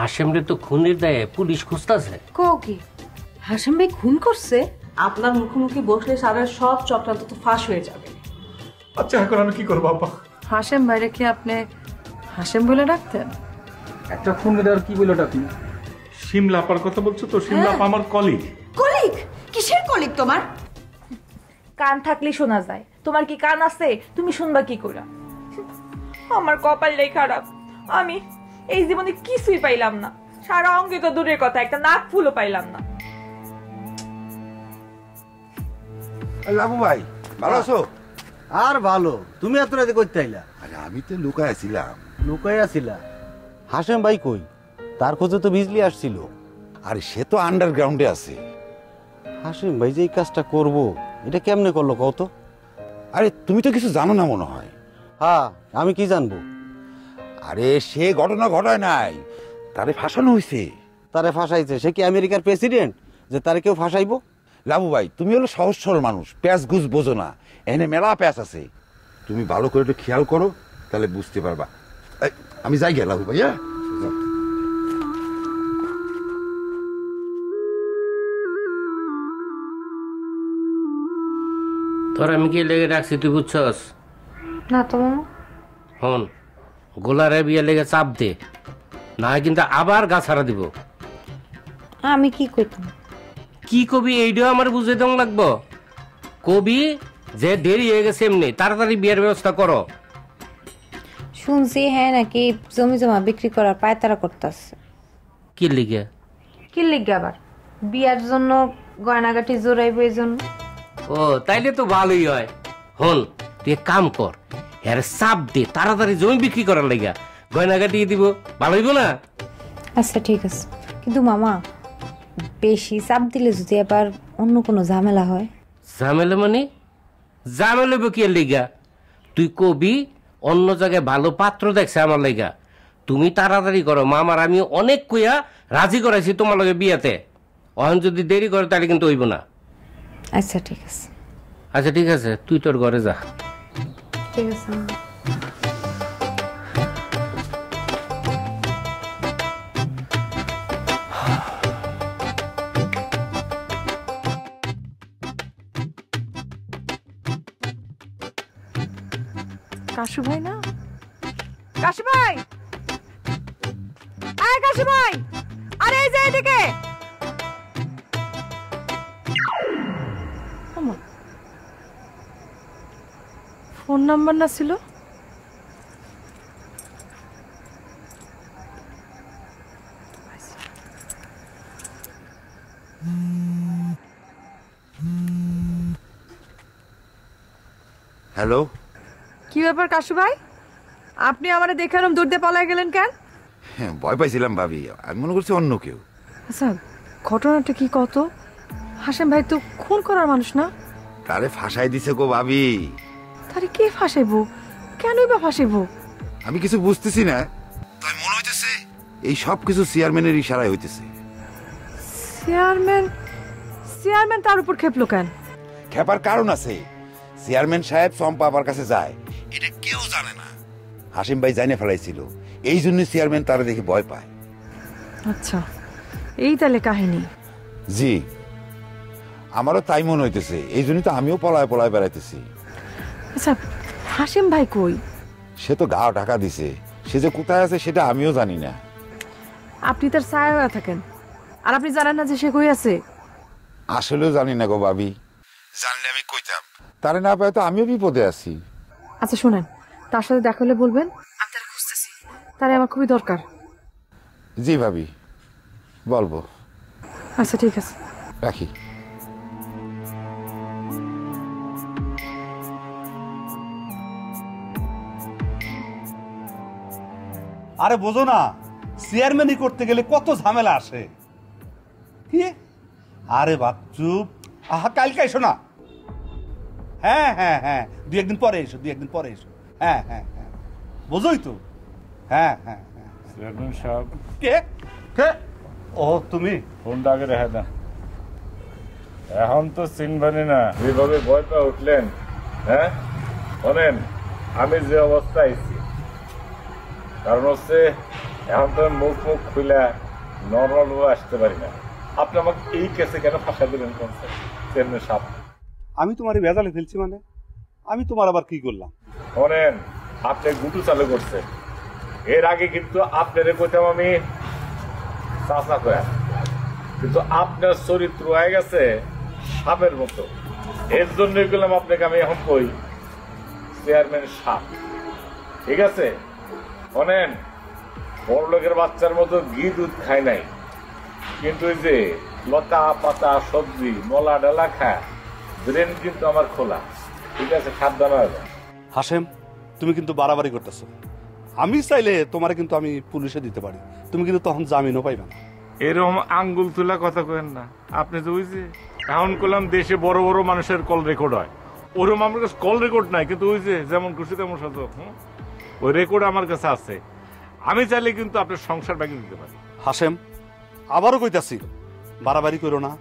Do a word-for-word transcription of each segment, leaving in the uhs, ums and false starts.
হাশেম রে তো খুনের দায়ে পুলিশ খুঁজতাছে। কও কি হাশেম ভাই খুন করছে? আপনার মুখোমুখি বসলে সারা সব চক্রান্ত তো ফাঁস হয়ে যাবে। আচ্ছা এখন আমি কি করব আপা? হাশেম ভাইরে কি আপনি হাশেম বলে ডাকতেন? একটা খুন দায়ের কি বলে ডাকি? শিমলা আপার কথা বলছো তো? শিমলা আপা আমার কলিগ। কলিগ? কিসের কলিগ তোমার? কান থাকলে শোনা যায়, তোমার কি কান আছে? তুমি শুনবা কি করে? আমার কপালটাই খারাপ, আমি এই জীবনে কিছুই পাইলাম না, সারা অঙ্গে তো দূরের কথা একটা নাক ফুলও পাইলাম না। লাবু ভাই ভালো আছো? আর ভালো, তুমি এত রাতে কইতে আইলা? আরে আমি তো লুকায় ছিলাম। লুকায় ছিলা? হাশেম ভাই কই? তার খোঁজে তো বিজলি আসছিল। আরে সে তো আন্ডারগ্রাউন্ডে আছে। হাশেম ভাই যে এই কাজটা করবো এটা কেমনে করলো কও তো? আরে তুমি তো কিছু জানো না মনে হয়। হ্যাঁ আমি কি জানবো? আরে সে ঘটনা ঘটায় নাই, তারে ফাঁসানো হয়েছে। তারে ফাঁসাইছে? সে কি আমেরিকার প্রেসিডেন্ট যে তারে কেউ ফাঁসাইবো? লাবু ভাই তুমি হলো সহজ সরল মানুষ, প্যাঁচ গুজ বোঝো না, এনে মেলা প্যাঁচ আছে, তুমি ভালো করে একটু খেয়াল করো তাহলে বুঝতে পারবা। আমি যাই গিয়া লাবু ভাই। হ্যাঁ তোর আমি কি লেগে রাখছি তুই বুঝছস না তো? হন গোলারে বিয়ে লেগে চাপ দে না, কিন্তু আবার গা ছাড়া দিব। আমি কি কইতাম? কি কবি এইটাও আমার বুঝে দম লাগবো। কবি যে দেরি হয়ে গেছে এমনি, তাড়াতাড়ি বিয়ের ব্যবস্থা করো। শুনছি হ্যাঁ নাকি জমি জমা বিক্রি করার পায়তারা করতেছে। কি লিগে? কি লিগে আবার? বিয়ার জন্য গয়নাগাটি জোরাইব এই জন্য। ও তাইলে তো ভালোই হয়। হল তুই কাম কর, এর চাপ দে তাড়াতাড়ি জমি বিক্রি করার লাগা, গয়নাগাটি দিব, ভালো হইব না? আচ্ছা ঠিক আছে, কিন্তু মামা বেশি চাপ দিলে যদি আবার অন্য কোনো ঝামেলা হয়। ঝামেলা মানে? ঝামেলা হইব কি লেগা? তুই কবি অন্য জায়গায় ভালো পাত্র দেখছে আমার লেগা, তুমি তাড়াতাড়ি করো। মামার আমি অনেক কইয়া রাজি করাইছি তোমার লগে বিয়াতে, অহন যদি দেরি করে তাহলে কিন্তু হইব না। আচ্ছা ঠিক আছে। আচ্ছা ঠিক আছে তুই তোর ঘরে যা। ঠিক আছে। কাশু ভাই না? কাশু ভাই, আয় কাশু ভাই, আরে এই যে এদিকে। ফোন নাম্বার না ছিল? হ্যালো কি ব্যাপার কাশু ভাই, আপনি আমার দেখে এরকম দূর দিয়ে পালায় গেলেন কেন? ভয় পাইছিলাম ভাবি, আমি মনে করছি অন্য কেউ। আচ্ছা ঘটনাটা কি কত? হাশেম ভাই তো খুন করার মানুষ না? তারে ফাঁসাই দিছে গো ভাবি। তারে কে ফাঁসাইবো? কেনই বা ফাঁসাইবো? আমি কিছু বুঝতেছি না, তাই মনে হইতেছে এই সব কিছু চেয়ারম্যানের ইশারায় হইতেছে। চেয়ারম্যান? চেয়ারম্যান তার উপর খেপলো কেন? খেপার কারণ আছে। চেয়ারম্যান সাহেব চম্পা আবার কাছে যায়, এটা কেউ জানে না। হাশেম ভাই জানে ফেলাইছিল, এই জন্য চেয়ারম্যান তারে দেখে ভয় পায়। আচ্ছা এই তাহলে কাহিনী। জি আমারও তাই মনে হইতেছে, এই জন্য তো আমিও পলায় পলায় বেড়াইতেছি। আচ্ছা হাশেম ভাই কই? সে তো গা ঢাকা দিছে, সে যে কোথায় আছে সেটা আমিও জানি না। আপনি তার ছায়া থাকেন আর আপনি জানেন না যে সে কই আছে? আসলেও জানি না গো ভাবি, জানলে আমি কইতাম। তারে না পাই তো আমিও বিপদে আছি। আচ্ছা শুনেন, তার সাথে দেখা হলে বলবেন আমি তারে খুঁজতেছি, তারে আমার খুবই দরকার। জি ভাবি বলবো। আচ্ছা ঠিক আছে রাখি। আরে বোঝো না, চেয়ারম্যানি করতে গেলে কত ঝামেলা আসে। কি আরে বাচ্চু, আহা কালকে এসো না। হ্যাঁ হ্যাঁ হ্যাঁ দুই একদিন পরে এসো, দুই একদিন পরে এসো। হ্যাঁ হ্যাঁ হ্যাঁ বোঝোই তো। হ্যাঁ হ্যাঁ হ্যাঁ চেয়ারম্যান সাহেব। কে কে? ও তুমি ফোনটা আগে রেখে দাও। এখন তো চিনবানি না, এইভাবে ভয় পেয়ে উঠলেন। হ্যাঁ বলেন, আমি যে অবস্থায় আছি কারণ হচ্ছে এখন তো মুখ মুখ খুলে নরমাল আসতে পারি না। আপনি আমাকে এই কেসে কেন ফাঁসা দিলেন? তেমনি সাপ আমি তোমার ভেজালে ফেলছি মানে আমি তোমার আবার কি করলাম? ধরেন আপনি গুটু চালু করছে, এর আগে কিন্তু আপনার কোথাও আমি চাষা কয়া, কিন্তু আপনার চরিত্র হয়ে গেছে সাপের মতো। এর জন্যই করলাম আপনাকে আমি এখন কই চেয়ারম্যান সাপ। ঠিক আছে শোনেন, বড় লোকের বাচ্চার মতো ঘি দুধ খায় নাই, কিন্তু এই যে লতা পাতা সবজি মলা ডালা খায়, ব্রেন কিন্তু আমার খোলা। ঠিক আছে সাবধান হবে। হাশেম তুমি কিন্তু বাড়াবাড়ি করতেছ। আমি চাইলে তোমার কিন্তু আমি পুলিশে দিতে পারি, তুমি কিন্তু তখন জামিনও পাইবে না। এরকম আঙ্গুল তোলা কথা কেন না আপনি তো ওই যে এখন করলাম দেশে বড় বড় মানুষের কল রেকর্ড হয়, ওরকম আমার কাছে কল রেকর্ড নাই, কিন্তু ওই যে যেমন খুশি তেমন সাথে ওই রেকর্ড আমার কাছে আছে। আমি চাইলে কিন্তু আপনার সংসার ভেঙে দিতে পারি। হাশেম আবারও কইতাছি বাড়াবাড়ি করো না।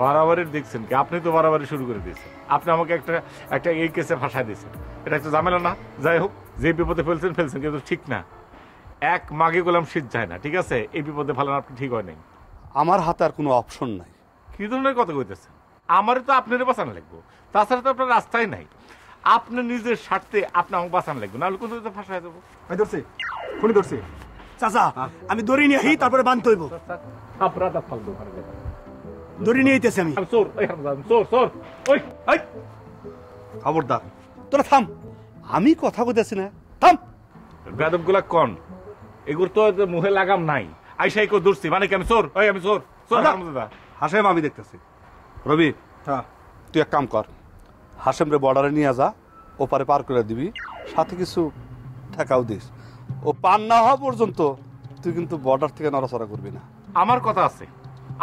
বাড়াবাড়ির দেখছেন কি? আপনি তো বাড়াবাড়ি শুরু করে দিয়েছেন। আপনি আমাকে একটা একটা এই কেসে ফাঁসায় দিয়েছেন, এটা একটা ঝামেলা না? যাই হোক, যে বিপদে ফেলছেন ফেলছেন, কিন্তু ঠিক না। এক মাগে গোলাম শীত যায় না, ঠিক আছে? এই বিপদে ফেলানো আপনি ঠিক হয় নাই। আমার হাতে আর কোনো অপশন নাই। কী ধরনের কথা কইতেছেন? আমারও তো আপনারই বাঁচানো লাগবো, তাছাড়া তো আপনার রাস্তাই নাই। আপনার নিজের স্বার্থে আপনি আমাকে বাঁচানো লাগবে, নাহলে কোনো ফাঁসায় দেবো। আমি ধরছি, খুনি ধরছি। চাচা আমি দড়ি নিয়ে আহি, তারপরে বাঁধতে হইব। আপনার ফালতু দড়ি নিয়ে আইতেছি আমি। চোর চোর চোর ওই খবরদার তোরা থাম। আমি কথা কইতেছি না, থাম। গাদব গুলা কন, এগুলো তো মুখে লাগাম নাই। আইসাই কেউ ধরছি মানে কি আমি চোর? ওই আমি চোর চোর দাদা। হাশেম আমি দেখতেছি। রবি হ্যাঁ, তুই এক কাম কর, হাশেমরে বর্ডারে নিয়ে যা, ওপারে পার করে দিবি, সাথে কিছু ঠেকাও দিস। ও পার না হওয়া পর্যন্ত তুই কিন্তু বর্ডার থেকে নড়াচড়া করবি না। আমার কথা আছে।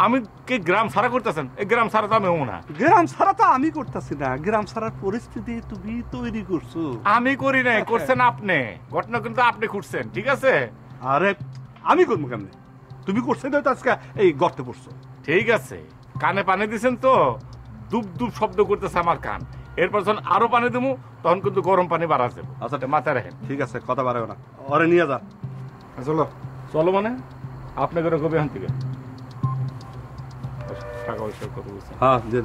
আমি কি গ্রাম সারা করতেছেন? এই গ্রাম সারা তো আমি হব না। গ্রাম সারা তো আমি করতেছি না, গ্রাম সারার পরিস্থিতি তুমি তৈরি করছো। আমি করি নাই, করছেন আপনি। ঘটনা কিন্তু আপনি খুঁজছেন, ঠিক আছে? আরে আমি করবো কেমনে? তুমি করছেন তো আজকে এই গর্তে পড়ছো। ঠিক আছে, কানে পানি দিচ্ছেন তো? দুপ দুপ শব্দ করতেছে আমার কান। এরপর যখন আরো পানি দেবো তখন কিন্তু গরম পানি বাড়া দেবো। আচ্ছা মাথায় রাখেন, ঠিক আছে? কথা বাড়াবো না। আরে নিয়ে যা, চলো চলো। মানে আপনাকে রকম এখান থেকে ওর সাথে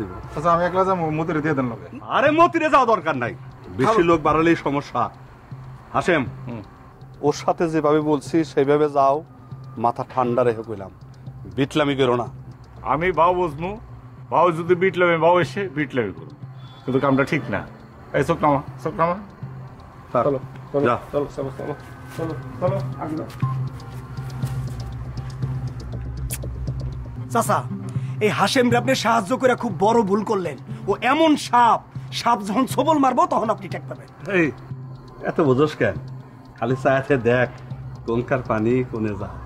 যেভাবে বলছি সেইভাবে যাও, মাথা ঠান্ডা রেখে কইলাম, বিটলামি করো না। আমি বাউ বুঝবো, বাউ যদি বিটলামি বাউ এসে বিটলামি করো, কিন্তু কামটা ঠিক না। এই চোখ নামা, চোখ নামা, চলো চলো চলো চলো চলো। চাচা এই হাশেম আপনি সাহায্য করে খুব বড় ভুল করলেন। ও এমন সাপ, সাপ যখন সবল মারবো তখন আপনি টেক পাবেন। এই এত বুঝোস কেন? খালি চাইতে দেখ কোনকার পানি কোনে যায়।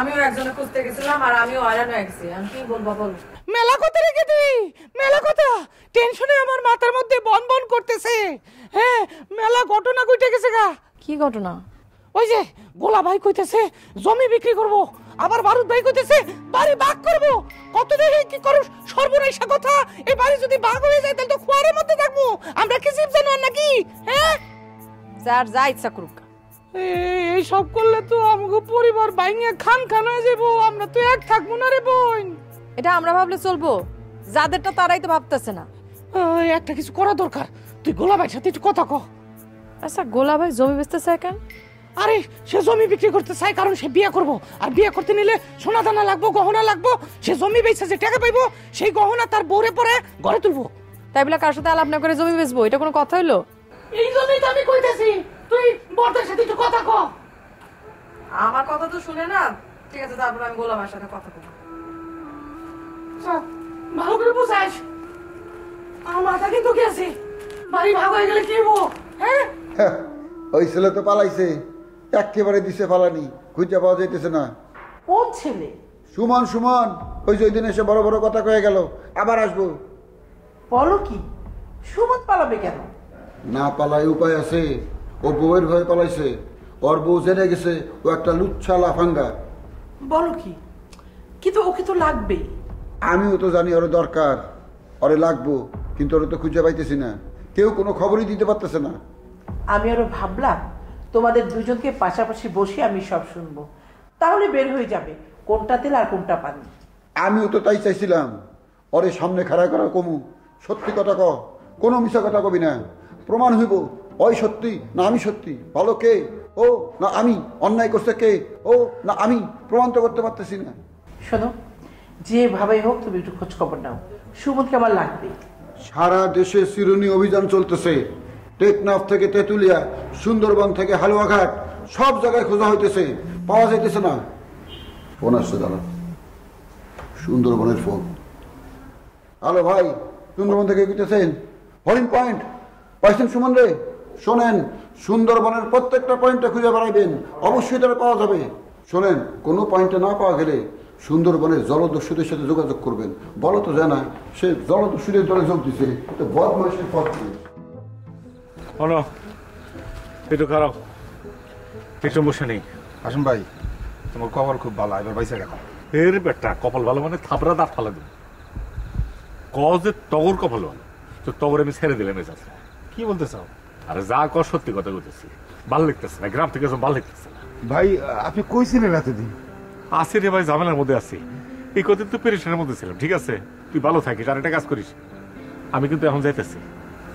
আমিও একজনে খুঁজতে গেছিলাম আর আমিও হয়রান হয়ে গেছি। আমি কি বলবো বল? মেলা কথা রেখে দিই, মেলা কথা টেনশনে আমার মাথার মধ্যে বন বন করতেছে। হ্যাঁ মেলা ঘটনা কইতে গেছে গা। কি ঘটনা? ওই যে গোলা ভাই কইতেছে জমি বিক্রি করব, আবার বারুদ ভাই কইতেছে বাড়ি ভাগ করব। কত জায়গায় কি করব সর্বনাশা কথা। এই বাড়ি যদি ভাগ হয়ে যায় তাহলে তো খোয়ারের মধ্যে থাকবো আমরা, কি জীব জানোয়ার নাকি? হ্যাঁ স্যার যা ইচ্ছা করুক, এই সব করলে তো আমাগো পরিবার ভাঙিয়ে খান খান হয়ে যাবো। আমরা তো এক থাকবো না রে বোন। এটা আমরা ভাবলে চলবো? যাদেরটা তারাই তো ভাবতেছে না। একটা কিছু করা দরকার। তুই গোলা ভাইয়ের সাথে একটু কথা কও। আচ্ছা গোলা ভাই জমি বেচতে চায় কেন? আরে সে জমি বিক্রি করতে চায় কারণ সে বিয়ে করবো, আর বিয়ে করতে নিলে সোনা দানা লাগবো, গহনা লাগবো। সে জমি বেচে যে টাকা পাইবো সেই গহনা তার বউরে পরে ঘরে তুলবো। তাই বলে কার সাথে আলাপ না করে জমি বেচবো, এটা কোনো কথা হইলো? এই জন্যই তো আমি কইতাছি তুই বড়দের সাথে একটু কথা কও। আমার কথা তো শুনে না, ঠিক আছে? তারপর আমি গোলা ভাইয়ের সাথে কথা কব। ভালো করে বুঝাইস। আমার মাথা কিন্তু গেছে, বাড়ি ভাগ হয়ে গেলে কি হবো? হ্যাঁ ওই ছেলে তো পালাইছে, একেবারে দিছে পালানি, খুঁজে পাওয়া যাইতেছে না। কোন ছেলে? সুমন, সুমন। ওই যে ওই দিন এসে বড় বড় কথা কয়ে গেল, আবার আসবো। বলো কি? সুমন পালাবে কেন? না পালায় উপায় আছে। ও বউয়ের ভয়ে পালাইছে, ওর বউ জেনে গেছে ও একটা লুচ্ছা লাফাঙ্গা। বলো কি? কিন্তু ওকে তো লাগবেই। আমিও তো জানি ওর দরকার, ওরে লাগবো, কিন্তু ওরা তো খুঁজে পাইতেছি না, কেউ কোনো খবরই দিতে পারতেছে না। আমি আরো ভাবলাম তোমাদের দুজনকে পাশাপাশি বসে আমি সব শুনবো, তাহলে বের হয়ে যাবে কোনটা তেল আর কোনটা পানি। আমিও তো তাই চাইছিলাম, ওরে সামনে খাড়া করা কমু, সত্যি কথা ক, কোনো মিশা কথা কবি না, প্রমাণ হইব ওই সত্যি না আমি সত্যি, ভালো কে ও না আমি, অন্যায় করছে কে ও না আমি, প্রমাণ তো করতে পারতেছি না। শোনো, যেভাবে হোক তুমি একটু খোঁজ খবর নাও, সুমনকে আমার লাগবে। সারা দেশে চিরুনি অভিযান চলতেছে, টেকনাফ থেকে তেঁতুলিয়া, সুন্দরবন থেকে হালুয়াঘাট, সব জায়গায় খোঁজা হইতেছে, পাওয়া যাইতেছে না। ফোন আসছে, দাঁড়া, সুন্দরবনের ফোন। হ্যালো ভাই, সুন্দরবন থেকে কইতেছেন, হরিণ পয়েন্ট পাইছেন সুমন রে? শোনেন, সুন্দরবনের প্রত্যেকটা পয়েন্টে খুঁজে বেড়াইবেন, অবশ্যই তারা পাওয়া যাবে। শোনেন, কোনো পয়েন্টে না পাওয়া গেলে সুন্দরবনের জলদস্যুদের সাথে যোগাযোগ করবেন, বলো তো জানা সে জলদস্যুদের দলে যোগ দিছে, এটা বদমাইশের পথ। একটু খারাপ, একটু সমস্যা নেই। হাসেম ভাই, তোমার কপাল খুব ভালো, এবার বাইসা গেল। এর বেটা কপাল ভালো মানে থাপড়া দাঁত ফালা দেবে, কজে টগর কপাল ভালো তো টগর আমি ছেড়ে দিলাম। এ চাষা কি বলতে চাও? আরে যা কর সত্যি কথা বলতেছি, ভালো লিখতেছে না, গ্রাম থেকে ভালো লিখতেছে না। ভাই আপনি কইছিলেন এতদিন? আসি রে ভাই, ঝামেলার মধ্যে আসি, এই কদিন তো পেরেশানের মধ্যে ছিলাম। ঠিক আছে, তুই ভালো থাকিস, আর একটা কাজ করিস, আমি কিন্তু এখন যাইতেছি।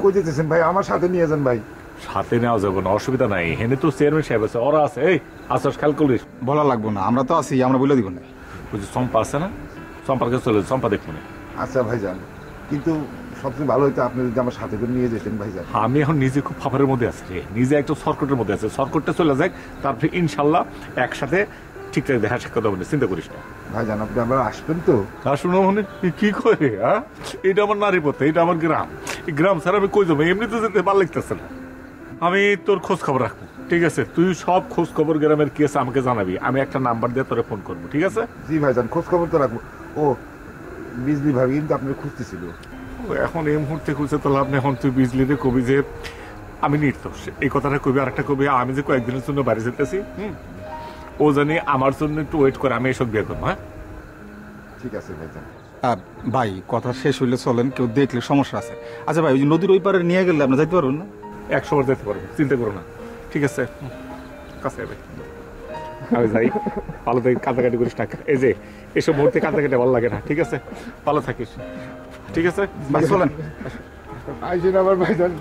কই যেতেছেন ভাই? আমার সাথে নিয়ে যান ভাই। সাথে নেওয়া যাবে না, অসুবিধা নাই, হেনে তো চেয়ারম্যান সাহেব আছে, ওরা আছে। এই আসার খেয়াল করিস, বলা লাগবো না, আমরা তো আছি, আমরা বলে দিব না। বুঝছি, চম্পা আছে না, চম্পার কাছে চলে, চম্পা দেখবো না। আচ্ছা ভাই যান, কিন্তু সবচেয়ে ভালো হইতো আপনি যদি আমার সাথে করে নিয়ে যেতেন ভাই যান। আমি এখন নিজে খুব ফাফারের মধ্যে আছি রে, নিজে একটা সরকটের মধ্যে আছে, সরকটটা চলে যাক, তারপরে ইনশাল্লাহ একসাথে ঠিকঠাক দেখা সাক্ষাৎ হবে, চিন্তা করিস না ভাই জান। আপনি আবার আসবেন তো? আসুন। মানে কি করে? হ্যাঁ, এটা আমার নারী পথে, এটা আমার গ্রাম, এই গ্রাম স্যার আমি কই যাবো? এমনি তো যেতে ভালো লাগতেছে না। আমি তোর খোঁজ খবর রাখবো, ঠিক আছে? তুই সব খোঁজ খবর গ্রামের কি আছে আমাকে জানাবি, আমি একটা নাম্বার দিয়ে তোরে ফোন করবো, ঠিক আছে? জি ভাই জান, খোঁজ খবর তো রাখবো। ও বিজলি ভাবি কিন্তু আপনি খুঁজতেছিল, এখন এই মুহূর্তে খুঁজছে তো লাভ নেই। এখন তুই বিজলিতে কবি যে আমি নির্দোষ, এই কথাটা কবি। আর একটা কবি, আমি যে কয়েকদিনের জন্য বাড়ি যেতেছি, হুম, ও জানি আমার জন্য একটু ওয়েট করে, আমি এসব বিয়ে করবো। হ্যাঁ ঠিক আছে ভাই জান। ভাই কথা শেষ হইলে চলেন, কেউ দেখলে সমস্যা আছে। আচ্ছা ভাই, ওই নদীর ওই পারে নিয়ে গেলে আপনি যাইতে পারবেন না? একশো বার যেতে পারবেন, চিন্তা করো না, ঠিক আছে? কাছে ভাই আমি যাই, ভালো থাকি, কাঁদাকাটি করিস না, এই যে এসব মুহূর্তে কাঁদাকাটি ভালো লাগে না, ঠিক আছে? ভালো থাকিস, ঠিক আছে ভাই, চলেন। আইসেন আবার ভাই জান,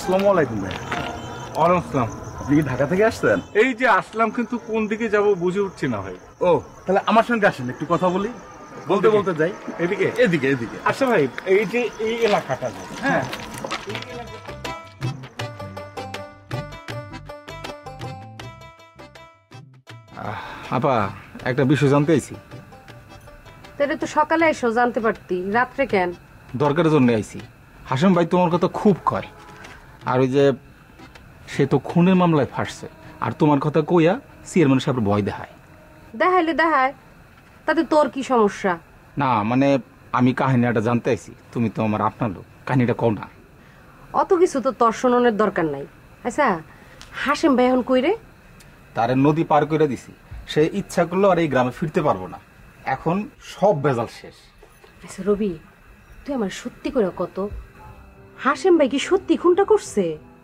আসসালামু আলাইকুম ভাই। ওয়ালাইকুম আসসালাম। আপনি কি ঢাকা থেকে আসছেন? এই যে আসলাম, কিন্তু কোন দিকে যাব বুঝে উঠছি না ভাই। ও তাহলে আমার সঙ্গে আসেন, একটু কথা বলি, বলতে বলতে যাই। এদিকে এদিকে এদিকে আচ্ছা ভাই, এই যে এই এলাকাটা, হ্যাঁ আপা একটা বিষয় জানতে আইছি। তাহলে তো সকালে এসো, জানতে পারতি, রাত্রে কেন? দরকারের জন্য আইছি। হাসেম ভাই তোমার কথা খুব কয়, আর ওই যে সে তো খুনের মামলায় ফাঁসছে, আর তোমার কথা কইয়া চেয়ারম্যান সাহেব ভয় দেখায়। দেখাইলে দেখায়, তাতে তোর কি সমস্যা? না মানে আমি কাহিনীটা জানতে আইছি, তুমি তো আমার আপনার লোক, কাহিনীটা কও না। অত কিছু তো তোর শোনানোর দরকার নাই। আচ্ছা হাসেম ভাই এখন কই রে? তারে নদী পার করে দিছি, সে ইচ্ছা করলো আর এই গ্রামে ফিরতে পারবো না, এখন সব ভেজাল শেষ। আচ্ছা রবি, তুই আমার সত্যি করে কত, হাসেম ভাই কি সত্যি খুনটা করছে?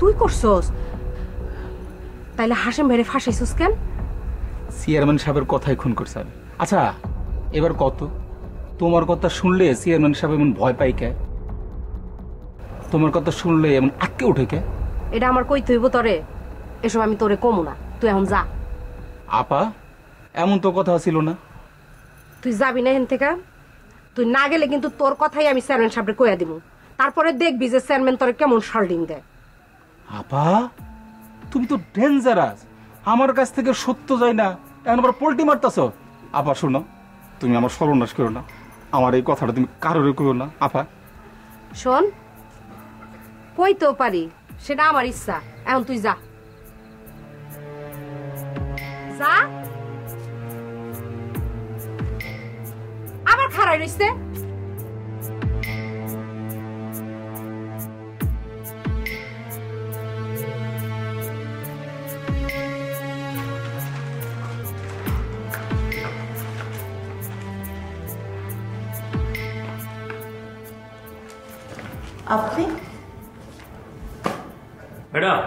তুই করছস? তাইলে হাসেম ভাইরে ফাঁসাইছস কেন? চেয়ারম্যান সাহেবের কথাই খুন করছি আমি। আচ্ছা এবার কত, তোমার কথা শুনলে চেয়ারম্যান সাহেব এমন ভয় পাই কে? তোমার কথা শুনলে এমন আটকে উঠে কে? এটা আমার কই তুইব তরে এসব আমি তোরে কমু না, তুই এখন যা। আপা এমন তো কথা ছিল না, তুই যাবি না এখান থেকে। তুই না গেলে কিন্তু তোর কথাই আমি চেয়ারম্যান সাহেবকে কইয়া দিব, তারপরে দেখবি যে চেয়ারম্যান তোরে কেমন শার্ডিং দেয়। আপা তুমি তো ডেঞ্জারাস, আমার কাছ থেকে সত্য যায় না এখন আবার পোল্টি মারতাছ। আপা শোনো, তুমি আমার সর্বনাশ করো না, আমার এই কথাটা তুমি কারোর করো না। আপা শোন, কইতেও পারি সেটা আমার ইচ্ছা, এখন তুই যা। আবার খারাই রইছে। আপনি ম্যাডাম,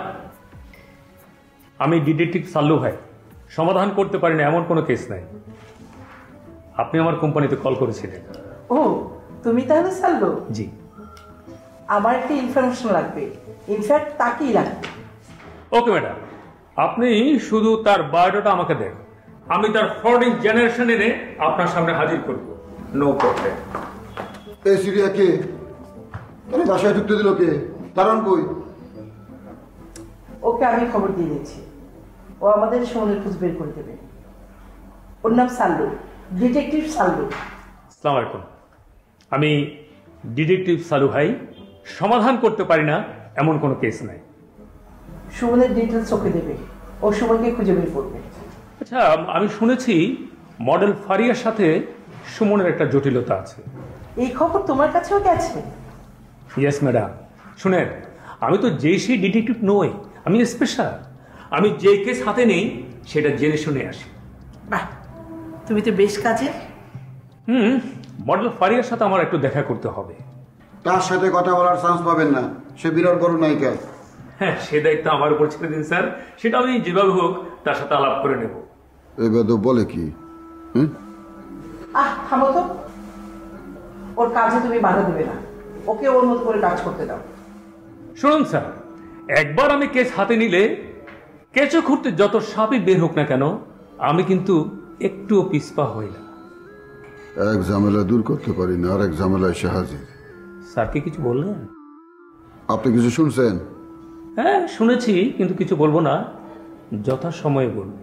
আমি ডিটেকটিভ সাল্লু ভাই, সমাধান করতে পারি না এমন কোনো কেস নাই। আপনি আমার কোম্পানিতে কল করেছিলেন। ও তুমি তাহলে সাল্লু? জি। আমার একটা ইনফরমেশন লাগবে, ইনফ্যাক্ট তাকেই লাগবে। ওকে ম্যাডাম, আপনি শুধু তার বায়োডাটা আমাকে দেন, আমি তার ফরওয়ার্ডিং জেনারেশন এনে আপনার সামনে হাজির করব। No problem. এই সিরিয়া কে তাহলে বাসায় ঢুকতে দিল কে? কারণ কই? ওকে আমি খবর দিয়ে দিচ্ছি, ও আমাদের সঙ্গে খুঁজ বের করে দেবে। ওর নাম সাল্লু, ডিটেকটিভ সাল্লু। আসসালামু আলাইকুম, আমি ডিটেকটিভ সাল্লু ভাই, সমাধান করতে পারি না এমন কোনো কেস নাই। সুমনের ডিটেলস ওকে দেবে, ও সুমনকে খুঁজে বের করবে। আচ্ছা, আমি শুনেছি মডেল ফারিয়ার সাথে সুমনের একটা জটিলতা আছে, এই খবর তোমার কাছেও গেছে? ইয়েস ম্যাডাম, শুনেন আমি তো যেই সেই ডিটেকটিভ নই, আমি স্পেশাল। আমি যে কেস হাতে নেই সেটা জেনে শুনে আসি। বাহ, তুমি তো বেশ কাজে। হুম, মডেল ফারিয়ার সাথে আমার একটু দেখা করতে হবে। তার সাথে কথা বলার চান্স পাবেন না, সে বিরাট বড় নায়িকা। হ্যাঁ, সে দায়িত্ব আমার উপর ছেড়ে দিন স্যার, সেটা আমি যেভাবে হোক তার সাথে আলাপ করে নেব। এবার তো বলে কি, আহ থামো তো, ওর কাজে তুমি বাধা দেবে না, ওকে ওর মতো করে কাজ করতে দাও। শুনুন স্যার, একবার আমি কেস হাতে নিলে কেঁচো খুঁড়তে যত সাপই বের হোক না কেন, আমি কিন্তু একটুও পিছপা হই না। এক ঝামেলা দূর করতে পারি না, আর এক ঝামেলা এসে হাজির। স্যারকে কিছু বললেন? আপনি কিছু শুনছেন? হ্যাঁ শুনেছি, কিন্তু কিছু বলবো না, যথা সময়ে বলবো।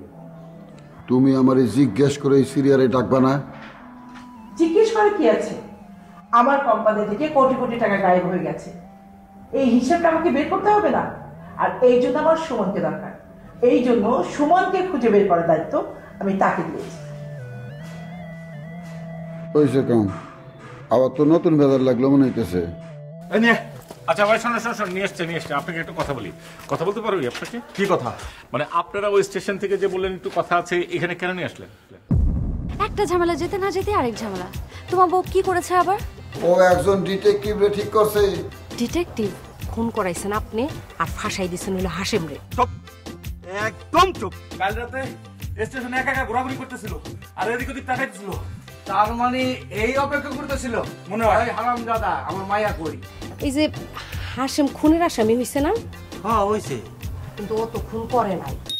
তুমি আমারে জিজ্ঞেস করে এই সিরিয়ালে ডাকবা না? জিজ্ঞেস করে কি আছে? আমার কোম্পানি থেকে কোটি কোটি টাকা গায়েব হয়ে গেছে, এই হিসাবটা আমাকে বের করতে হবে না? আর এই জন্য আমার সুমনকে দরকার, এই জন্য সুমনকে খুঁজে বের করার দায়িত্ব আমি তাকে দিয়েছি। ওইসে কম, আবার তো নতুন বেজার লাগলো মনে হইতেছে। আচ্ছা ভাই শোনো শোনো, নিয়ে এসছে নিয়ে এসছে, আপনাকে একটু কথা বলি। কথা বলতে পারবি? আপনাকে কি কথা? মানে আপনারা ওই স্টেশন থেকে যে বললেন একটু কথা আছে, এখানে কেন নিয়ে আসলেন? একটা ঝামেলা যেতে না যেতে আরেক ঝামেলা। তোমার বউ কি করেছে আবার? ও একজন ডিটেকটিভ রে ঠিক করছে। ডিটেকটিভ খুন করাইছেন আপনি, আর ফাঁসাই দিয়েছেন হলো হাসেম রে। চুপ, একদম চুপ। কাল রাতে স্টেশনে একা একা ঘোরাঘুরি করতেছিল, আর এদিক ওদিক তাকাইছিল। তার মানে এই অপেক্ষা করতেছিল মনে হয়, হারামজাদা আমার মায়া কই। এই যে হাসেম খুনের আসামি হইছে না? হ্যাঁ হইছে, কিন্তু ও তো খুন করে নাই।